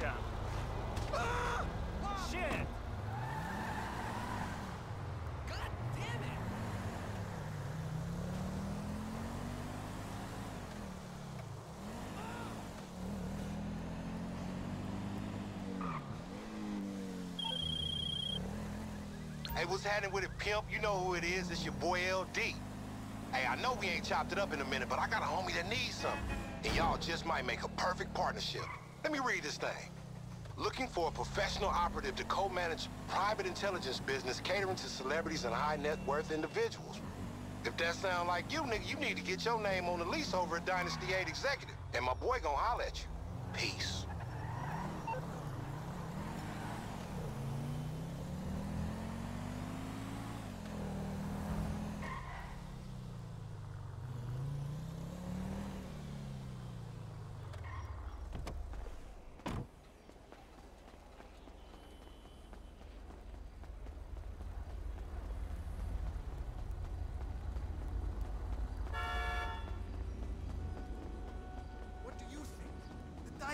jump. Shit! God damn it! Hey, what's happening with it, pimp? You know who it is. It's your boy LD. Hey, I know we ain't chopped it up in a minute, but I got a homie that needs something. And y'all just might make a perfect partnership. Let me read this thing. Looking for a professional operative to co-manage private intelligence business catering to celebrities and high net worth individuals. If that sound like you, nigga, you need to get your name on the lease over at Dynasty 8 Executive. And my boy gonna holler at you. Peace.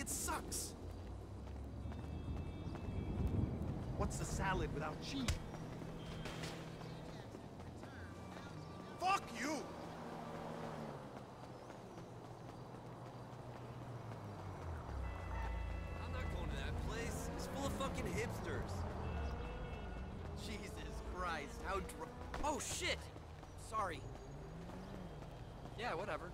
It sucks. What's a salad without cheese? Fuck you! I'm not going to that place. It's full of fucking hipsters. Jesus Christ, how dry. Oh shit! Sorry. Yeah, whatever.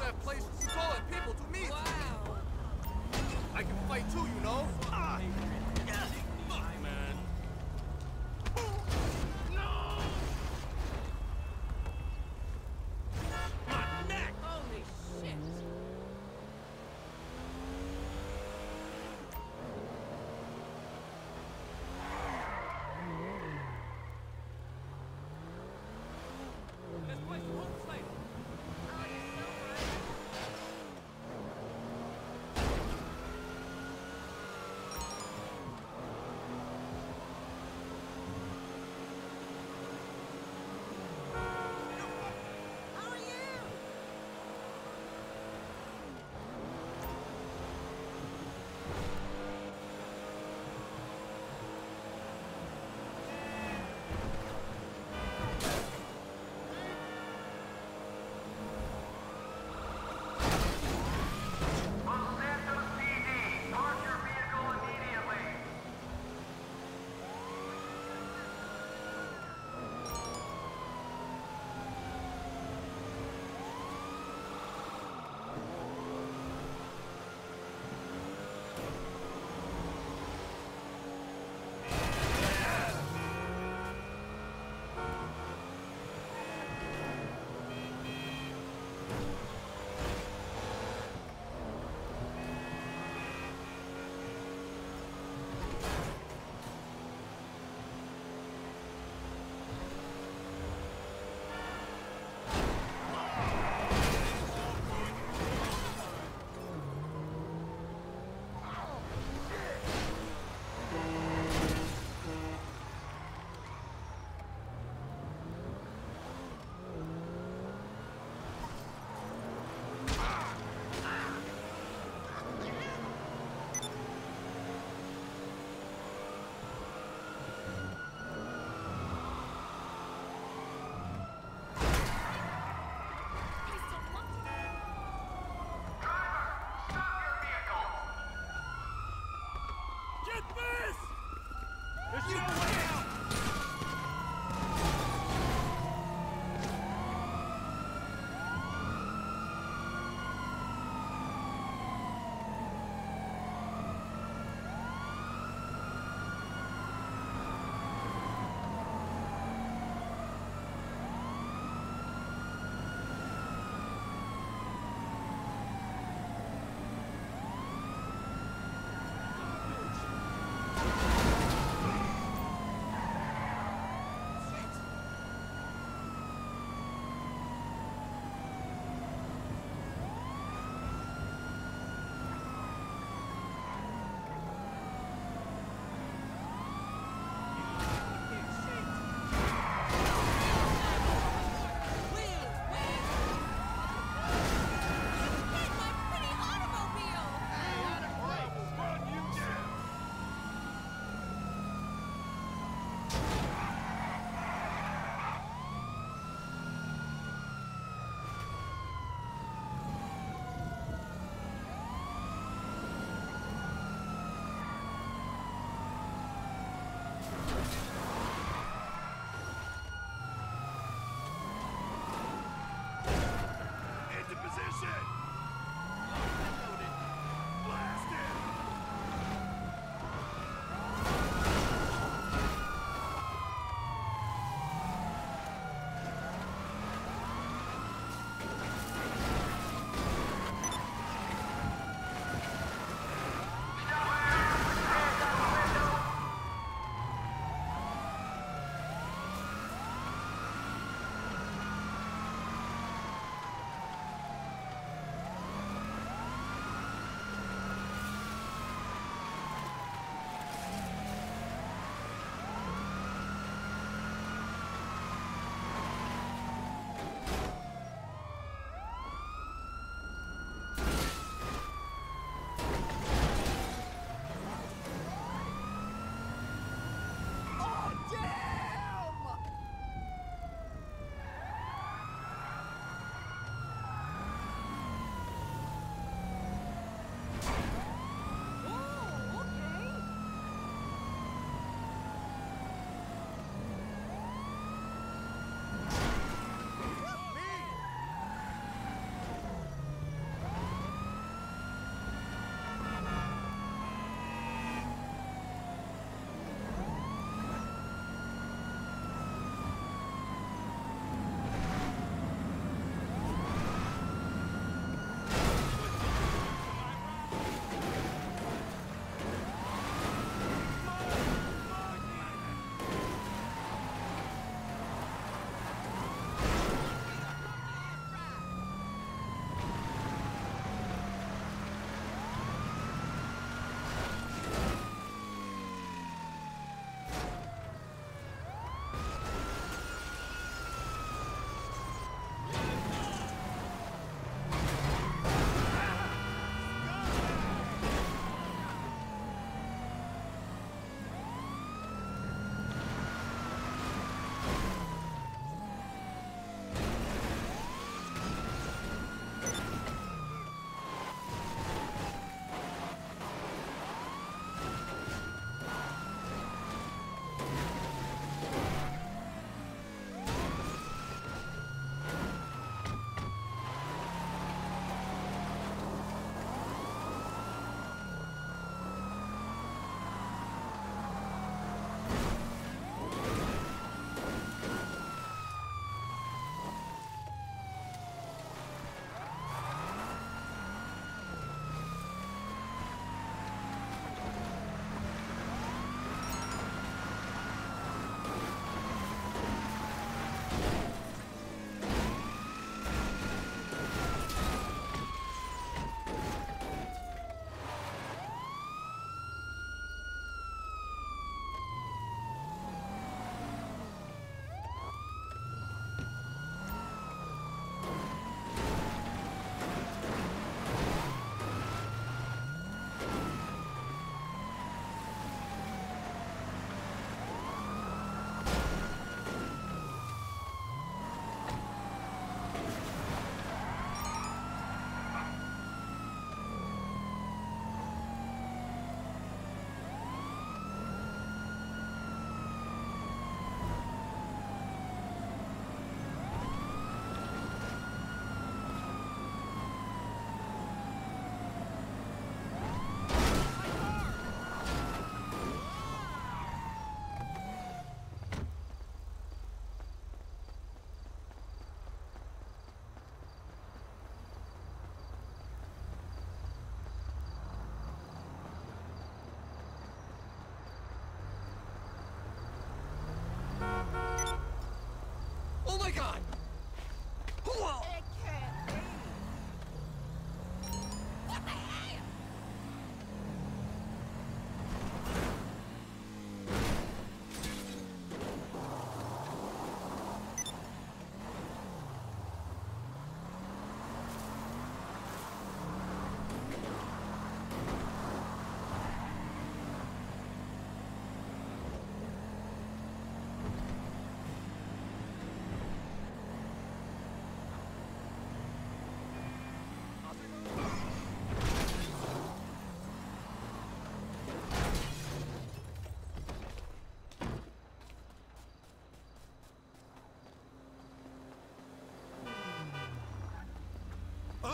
That place you call it people to meet. Wow. I can fight too, you know. Ah.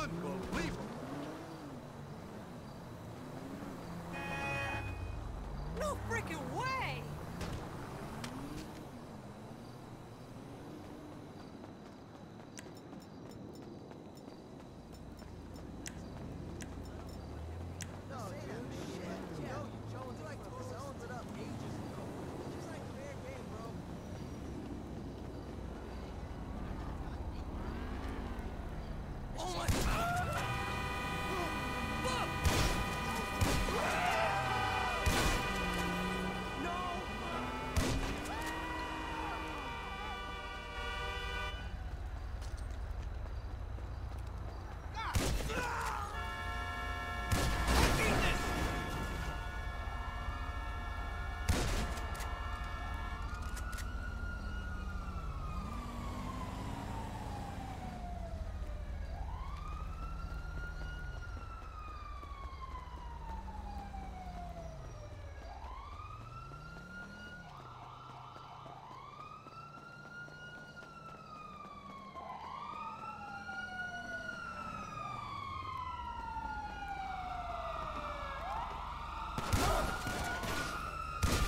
Unbelievable. No freaking way.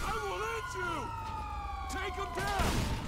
I will hit you! Take him down!